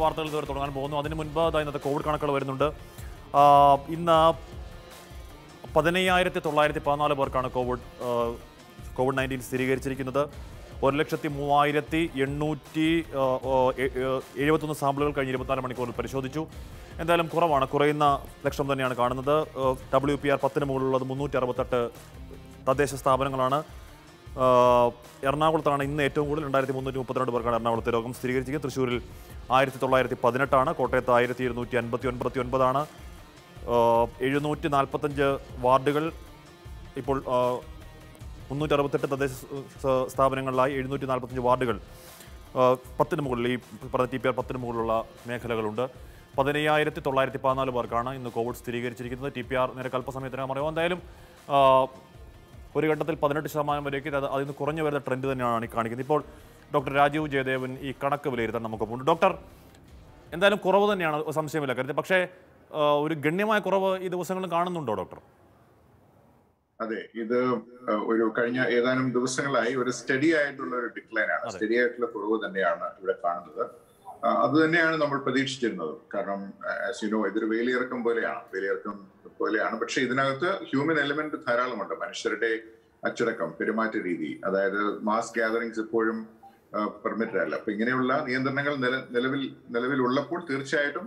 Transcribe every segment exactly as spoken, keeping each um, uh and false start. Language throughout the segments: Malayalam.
വാർത്തകൾ ഇതുവരെ തുടങ്ങാൻ പോകുന്നു. അതിനു മുൻപ് ഇന്നത്തെ കോവിഡ് കണക്കുകൾ വരുന്നുണ്ട്. ഇന്ന് പതിനയ്യായിരത്തി തൊള്ളായിരത്തി പതിനാല് പേർക്കാണ് കോവിഡ് കോവിഡ് നയൻറ്റീൻ സ്ഥിരീകരിച്ചിരിക്കുന്നത്. ഒരു ലക്ഷത്തി മൂവായിരത്തി എണ്ണൂറ്റി എഴുപത്തൊന്ന് സാമ്പിളുകൾ കഴിഞ്ഞ ഇരുപത്തിനാല് മണിക്കൂറിൽ പരിശോധിച്ചു. എന്തായാലും കുറവാണ്, കുറയുന്ന ലക്ഷം തന്നെയാണ് കാണുന്നത്. ഡബ്ല്യു പി ആർ പത്തിന് മുകളിലുള്ളത് മുന്നൂറ്റി അറുപത്തെട്ട് തദ്ദേശ സ്ഥാപനങ്ങളാണ്. എറണാകുളത്താണ് ഇന്ന് ഏറ്റവും കൂടുതൽ, രണ്ടായിരത്തി മുന്നൂറ്റി മുപ്പത്തിരണ്ട് പേർക്കാണ് എറണാകുളത്തെ രോഗം സ്ഥിരീകരിച്ചത്. തൃശ്ശൂരിൽ ആയിരത്തി തൊള്ളായിരത്തി പതിനെട്ടാണ്, കോട്ടയത്ത് ആയിരത്തി ഇരുന്നൂറ്റി അൻപത്തി ഒൻപത്തി ഒൻപതാണ്. എഴുന്നൂറ്റി നാൽപ്പത്തഞ്ച് വാർഡുകൾ ഇപ്പോൾ മുന്നൂറ്റി അറുപത്തെട്ട് തദ്ദേശ സ്ഥാപനങ്ങളിലായി എഴുന്നൂറ്റി നാൽപ്പത്തഞ്ച് വാർഡുകൾ പത്തിന് മുകളിൽ ഈ പറഞ്ഞ ടി പി ആർ പത്തിന് മുകളിലുള്ള മേഖലകളുണ്ട്. പതിനയ്യായിരത്തി തൊള്ളായിരത്തി പതിനാല് പേർക്കാണ് ഇന്ന് കോവിഡ് സ്ഥിരീകരിച്ചിരിക്കുന്നത്. ടി പി ആർ നിരക്ക് അല്പസമയത്തിനകം അറിയാം. എന്തായാലും ഒരു ഘട്ടത്തിൽ പതിനെട്ട് ശതമാനം വരെയൊക്കെ അത് അതിൽ നിന്ന് കുറഞ്ഞു വരുന്ന ട്രെൻഡ് തന്നെയാണ് ഈ കാണിക്കുന്നത്. ഇപ്പോൾ ഡോക്ടർ രാജീവ് ജയദേവൻ ഈ കണക്ക് വിലയിരുത്താൻ നമുക്കൊപ്പമുണ്ട്. ഡോക്ടർ, എന്തായാലും കുറവ് തന്നെയാണ്, സംശയമില്ല കരുത്. പക്ഷേ ഒരു ഗണ്യമായ കുറവ് ഈ ദിവസങ്ങളിൽ കാണുന്നുണ്ടോ ഡോക്ടർ? അതെ, ഇത് ഒരു കഴിഞ്ഞ ഏതാനും ദിവസങ്ങളായി ഒരു സ്റ്റഡി ആയിട്ടുള്ള ഒരു ഡിക്ലൈൻ ആണ്, സ്റ്റഡി ആയിട്ടുള്ള കുറവ് തന്നെയാണ് ഇവിടെ കാണുന്നത്. അത് തന്നെയാണ് നമ്മൾ പ്രതീക്ഷിച്ചിരുന്നത്. കാരണം ആസ് യു നോ, ഇതൊരു വേലിയിറക്കം പോലെയാണ് വേലിയിറക്കം പോലെയാണ് പക്ഷെ ഇതിനകത്ത് ഹ്യൂമൻ എലമെന്റ് ധാരാളമുണ്ട്. മനുഷ്യരുടെ അച്ചടക്കം, പെരുമാറ്റ രീതി, അതായത് മാസ് ഗ്യാതറിങ്സ് ഇപ്പോഴും പെർമിറ്റഡ് അല്ല. അപ്പൊ ഇങ്ങനെയുള്ള നിയന്ത്രണങ്ങൾ നില നിലവിൽ നിലവിലുള്ളപ്പോൾ തീർച്ചയായിട്ടും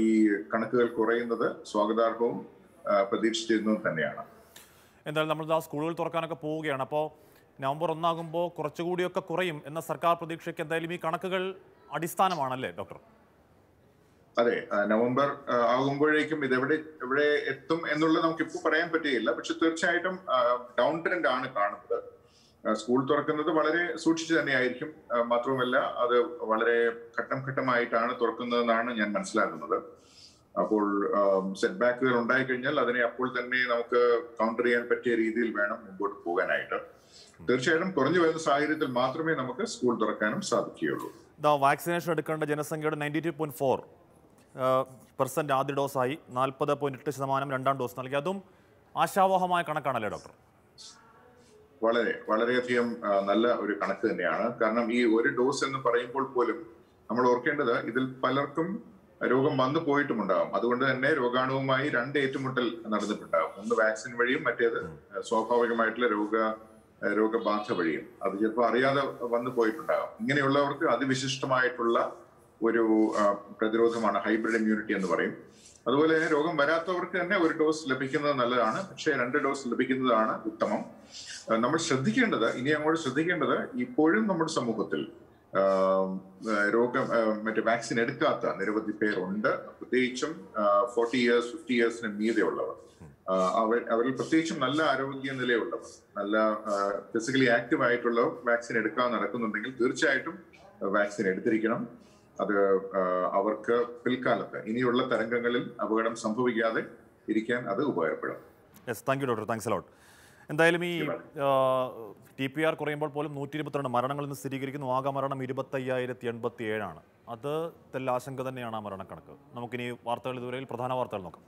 ഈ കണക്കുകൾ കുറയുന്നത് സ്വാഗതാർഹവും പ്രതീക്ഷിച്ചിരുന്നതും തന്നെയാണ്. എന്തായാലും നമ്മൾ സ്കൂളുകൾ തുറക്കാനൊക്കെ പോവുകയാണ്. അപ്പോൾ നവംബർ ഒന്നാകുമ്പോൾ കുറച്ചുകൂടിയൊക്കെ കുറയും എന്ന സർക്കാർ പ്രതീക്ഷയ്ക്ക് എന്തായാലും ഈ കണക്കുകൾ അടിസ്ഥാനമാണല്ലേ ഡോക്ടർ? അതെ, നവംബർ ആകുമ്പോഴേക്കും ഇതെവിടെ എവിടെ എത്തും എന്നുള്ളത് നമുക്കിപ്പോൾ പറയാൻ പറ്റുകയില്ല. പക്ഷെ തീർച്ചയായിട്ടും ഡൗൺ ട്രെൻഡ് ആണ് കാണുന്നത്. സ്കൂൾ തുറക്കുന്നത് വളരെ സൂക്ഷിച്ചു തന്നെയായിരിക്കും. മാത്രവുമല്ല, അത് വളരെ ഘട്ടം ഘട്ടമായിട്ടാണ് തുറക്കുന്നതെന്നാണ് ഞാൻ മനസ്സിലാക്കുന്നത്. അപ്പോൾ സെറ്റ് ബാക്കുകൾ ഉണ്ടായിക്കഴിഞ്ഞാൽ അതിനെ അപ്പോൾ തന്നെ നമുക്ക് കൗണ്ടർ ചെയ്യാൻ പറ്റിയ രീതിയിൽ വേണം മുമ്പോട്ട് പോകാനായിട്ട്. തീർച്ചയായിട്ടും കുറഞ്ഞു വരുന്ന സാഹചര്യത്തിൽ മാത്രമേ നമുക്ക് സ്കൂൾ തുറക്കാനും സാധിക്കുകയുള്ളൂ. വാക്സിനേഷൻ എടുക്കേണ്ട ജനസംഖ്യയുടെ ninety two point four percent ആദ്യ ഡോസായി, നാൽപ്പത് പോയിന്റ് എട്ട് ശതമാനം രണ്ടാം ഡോസ് നൽകി. അതും ആശാവഹമായ കണക്കാണല്ലേ ഡോക്ടർ? വളരെ വളരെയധികം നല്ല ഒരു കണക്ക് തന്നെയാണ്. കാരണം ഈ ഒരു ഡോസ് എന്ന് പറയുമ്പോൾ പോലും നമ്മൾ ഓർക്കേണ്ടത് ഇതിൽ പലർക്കും രോഗം വന്നു പോയിട്ടുമുണ്ടാകും. അതുകൊണ്ട് തന്നെ രോഗാണുവുമായി രണ്ട് ഏറ്റുമുട്ടൽ നടന്നിട്ടുണ്ടാകും. ഒന്ന് വാക്സിൻ വഴിയും മറ്റേത് സ്വാഭാവികമായിട്ടുള്ള രോഗ രോഗബാധ വഴിയും. അത് ചിലപ്പോൾ അറിയാതെ വന്നു പോയിട്ടുണ്ടാകും. ഇങ്ങനെയുള്ളവർക്ക് അതിവിശിഷ്ടമായിട്ടുള്ള ഒരു പ്രതിരോധമാണ് ഹൈബ്രിഡ് ഇമ്മ്യൂണിറ്റി എന്ന് പറയും. അതുപോലെ തന്നെ രോഗം വരാത്തവർക്ക് തന്നെ ഒരു ഡോസ് ലഭിക്കുന്നത് നല്ലതാണ്. പക്ഷേ രണ്ട് ഡോസ് ലഭിക്കുന്നതാണ് ഉത്തമം. നമ്മൾ ശ്രദ്ധിക്കേണ്ടത്, ഇനി അങ്ങോട്ട് ശ്രദ്ധിക്കേണ്ടത്, ഇപ്പോഴും നമ്മുടെ സമൂഹത്തിൽ രോഗം മറ്റേ വാക്സിൻ എടുക്കാത്ത നിരവധി പേരുണ്ട്. പ്രത്യേകിച്ചും ഫോർട്ടി ഇയേഴ്സ് ഫിഫ്റ്റി ഇയേഴ്സിന് മീതെയുള്ളവർ, അവർ അവരിൽ പ്രത്യേകിച്ചും നല്ല ആരോഗ്യ നിലയുള്ളവർ, നല്ല ഫിസിക്കലി ആക്റ്റീവ് ആയിട്ടുള്ളവർ വാക്സിൻ എടുക്കാൻ നടക്കുന്നുണ്ടെങ്കിൽ തീർച്ചയായിട്ടും വാക്സിൻ എടുത്തിരിക്കണം. അത് അവർക്ക് പിൽക്കാലത്ത് ഇനിയുള്ള തരംഗങ്ങളിൽ അപകടം സംഭവിക്കാതെ ഇരിക്കാൻ അത് ഉപകാരപ്പെടും. Yes, thank you doctor, thanks a lot. എന്തായാലും ഈ ടി പി ആർ കുറയുമ്പോൾ പോലും നൂറ്റി ഇരുപത്തിരണ്ട് മരണങ്ങൾ ഇന്ന് സ്ഥിരീകരിക്കുന്നു. ആകെ മരണം ഇരുപത്തയ്യായിരത്തി എൺപത്തി ഏഴാണ്. അത് തെല്ലാശങ്ക തന്നെയാണ് ആ മരണക്കണക്ക്. നമുക്കിനി വാർത്തകൾ ഇതുവരെ പ്രധാന വാർത്തകൾ നോക്കാം.